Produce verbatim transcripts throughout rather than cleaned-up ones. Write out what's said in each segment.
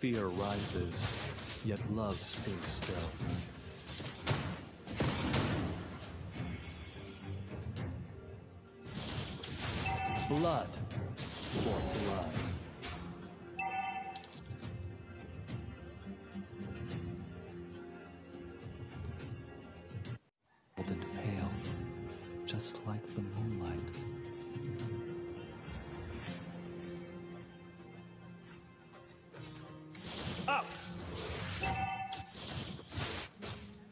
Fear rises, yet love stays still. Blood for blood. And pale, just like the moonlight. Up!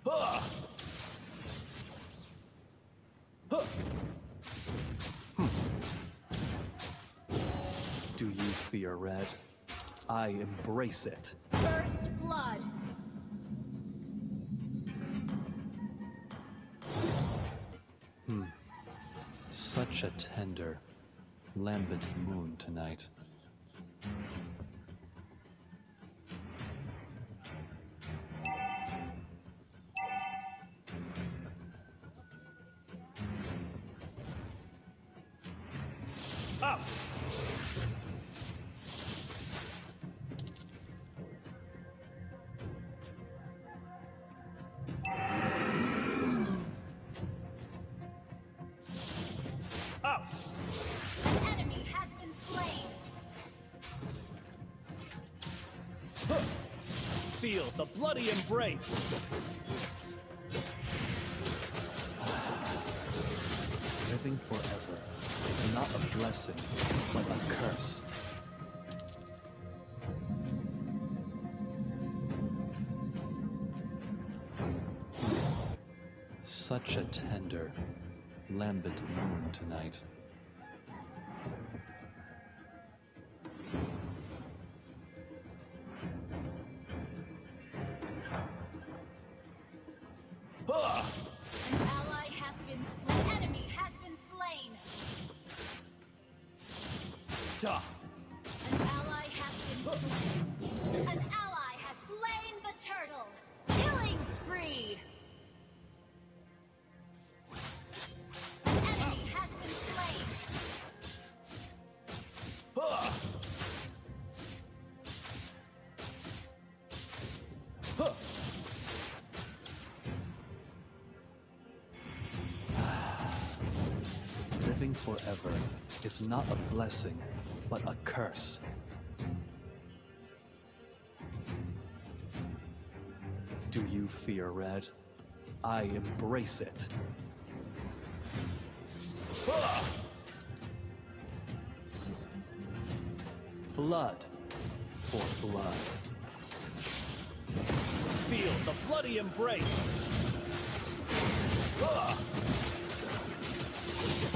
Huh! Huh! Do you fear red? I embrace it. First blood. Hmm. Such a tender, lambent moon tonight. Up! Feel the bloody embrace. Living forever is not a blessing, but a curse. Such a tender, lambent moon tonight. An ally has been slain. An ally has slain the turtle. Killing spree. An enemy has been slain. Huh. Huh. Living forever is not a blessing, but a curse. Do you fear red? I embrace it. Blood for blood. Feel the bloody embrace.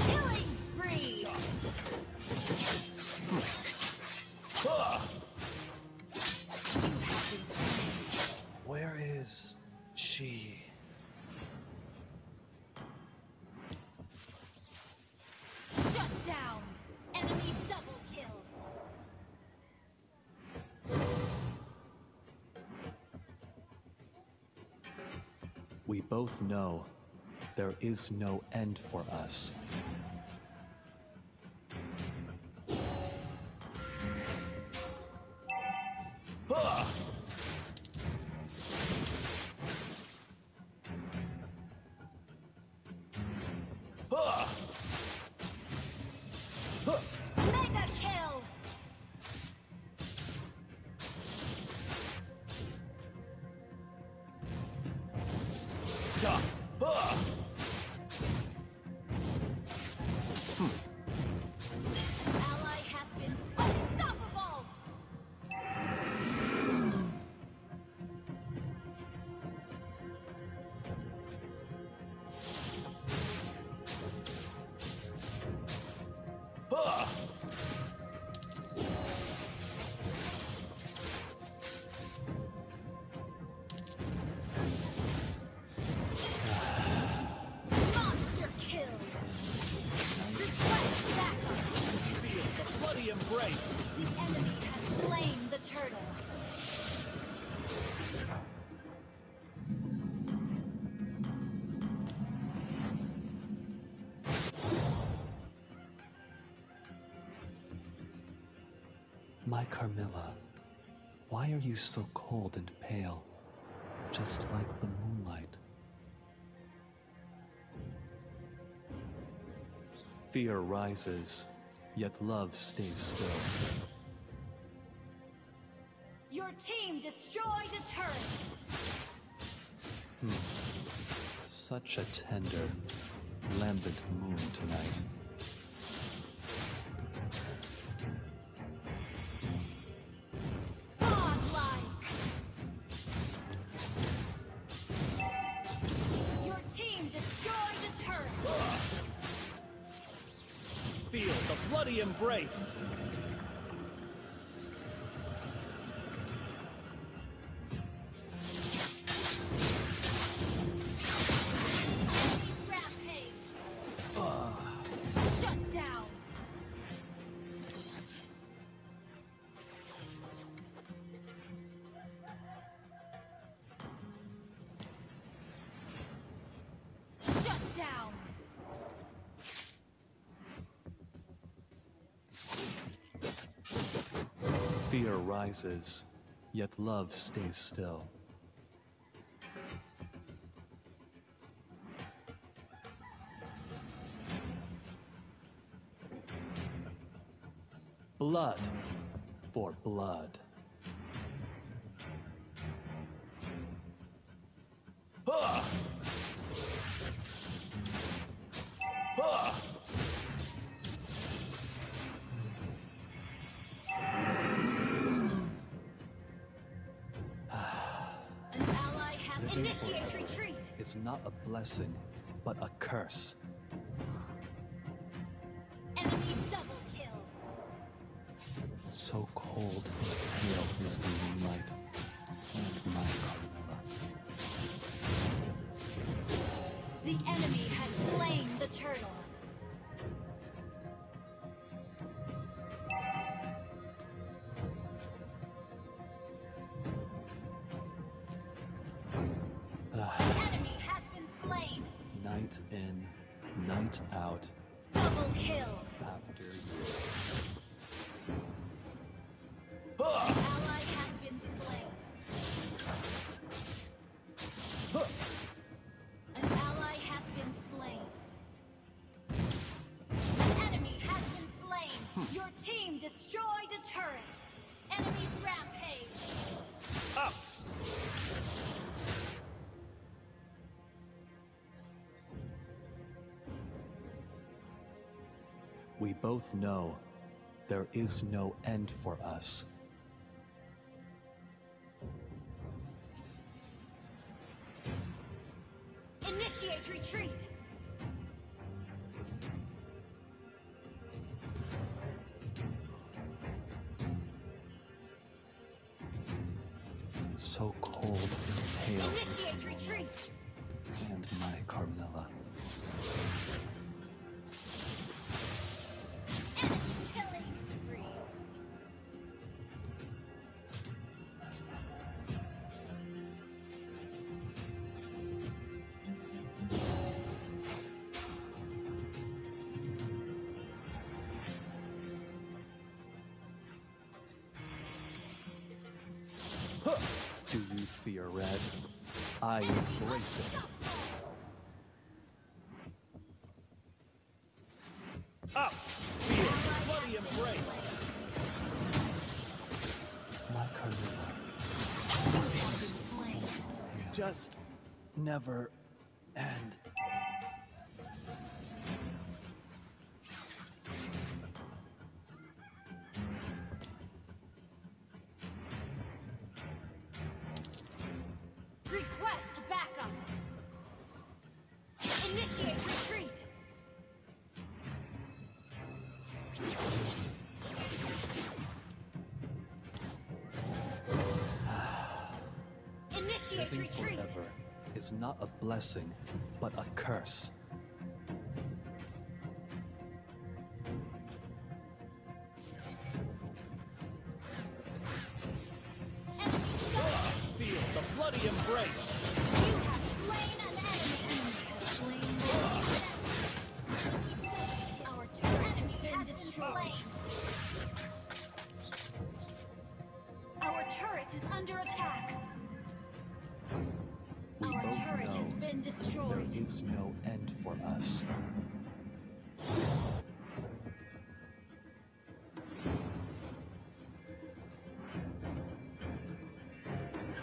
Killing spree. Where is she? Shut down! Enemy double kill! We both know there is no end for us. Mega kill! Hmm. An ally has been unstoppable! Embrace. The enemy has slain the turtle. My Carmilla, Why are you so cold and pale, just like the moonlight? Fear rises, yet love stays still. Your team destroyed a turret! Hmm. Such a tender, lambent moon tonight. Embrace. Fear rises, yet love stays still. Blood for blood. Initiate retreat. It's not a blessing, but a curse. Enemy double kill. So cold and pale is the moonlight, and my Carmilla. The enemy has slain the turtle. Night in, night out. Double kill. After you. Uh! Ally has been slain. Uh! An ally has been slain. An enemy has been slain. Hmm. Your team destroyed a turret. Enemy rampage. Up. We both know there is no end for us. Initiate retreat! So cold and pale. Initiate retreat! And my Carmilla. Do you fear red? I embrace it. Up! Fear! Bloody embrace! My Carmilla. Just never end. Request backup. Initiate retreat. Initiate Living retreat. Forever is not a blessing, but a curse. Our turret is under attack. We Our both turret know has been destroyed. There is no end for us.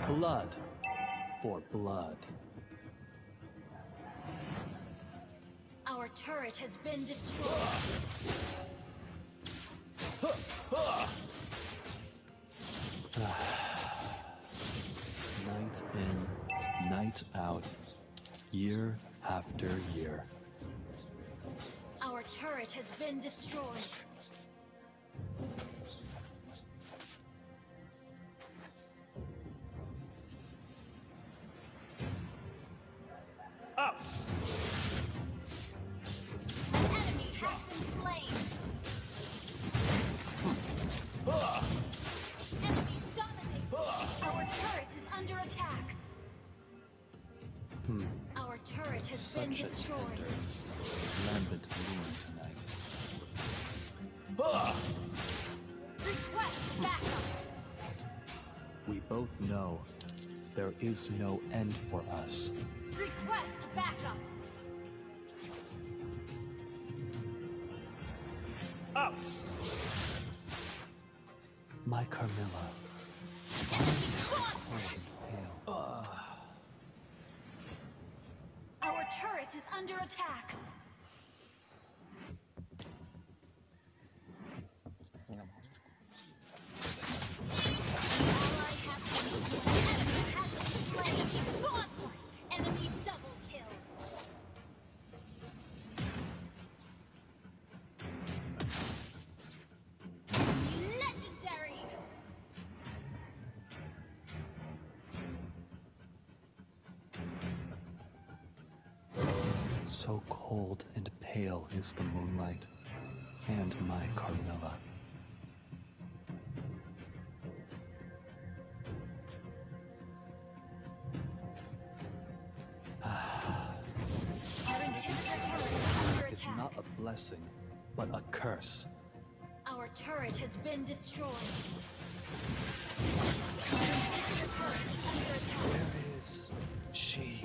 Blood for blood. Our turret has been destroyed. Night in, night out, year after year. Our turret has been destroyed. Out! An enemy has been slain! Uh. Enemy dominating! Uh. Our turret is under attack! Hmm. Our turret has Such been destroyed! Lambent moon tonight. Uh. Request backup! We both know there is no end for us. Request backup. Out. My Carmilla. Uh. Our turret is under attack. So cold and pale is the moonlight, and my Carmilla. It's not a blessing, but a curse. Our turret has been destroyed. Where is she?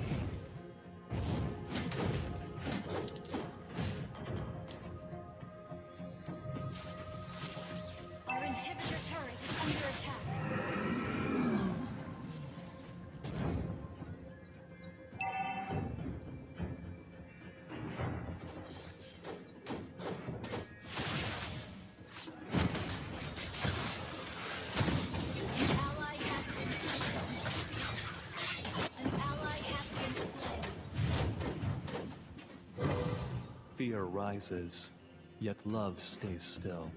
Fear rises, yet love stays still.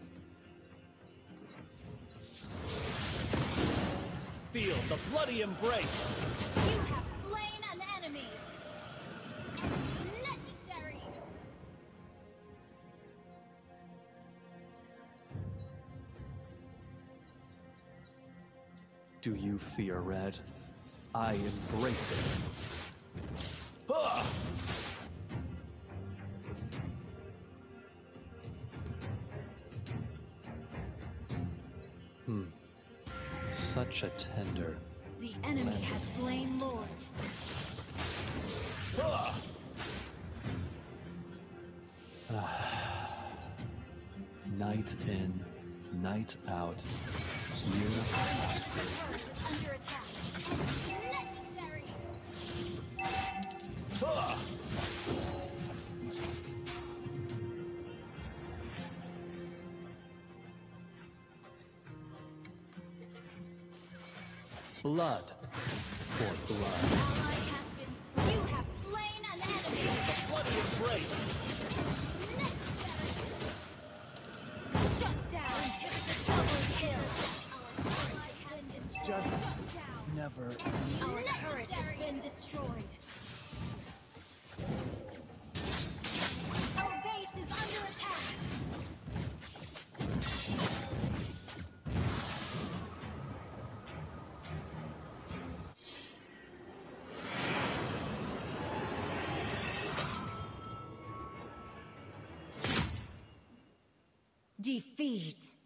Feel the bloody embrace! You have slain an enemy! Legendary! Do you fear Red? I embrace it. Ah! Hmm. Such a tender. The enemy land. Has slain Lord. Ah! Ah. Night in, night out. You under attack. Legendary. Ah! Blood for blood. Been, you have slain an enemy. Bloody embrace. Shut down. Double kill. Our turret has been destroyed. Just never. Our turret has been destroyed. Our base is under attack. Defeat.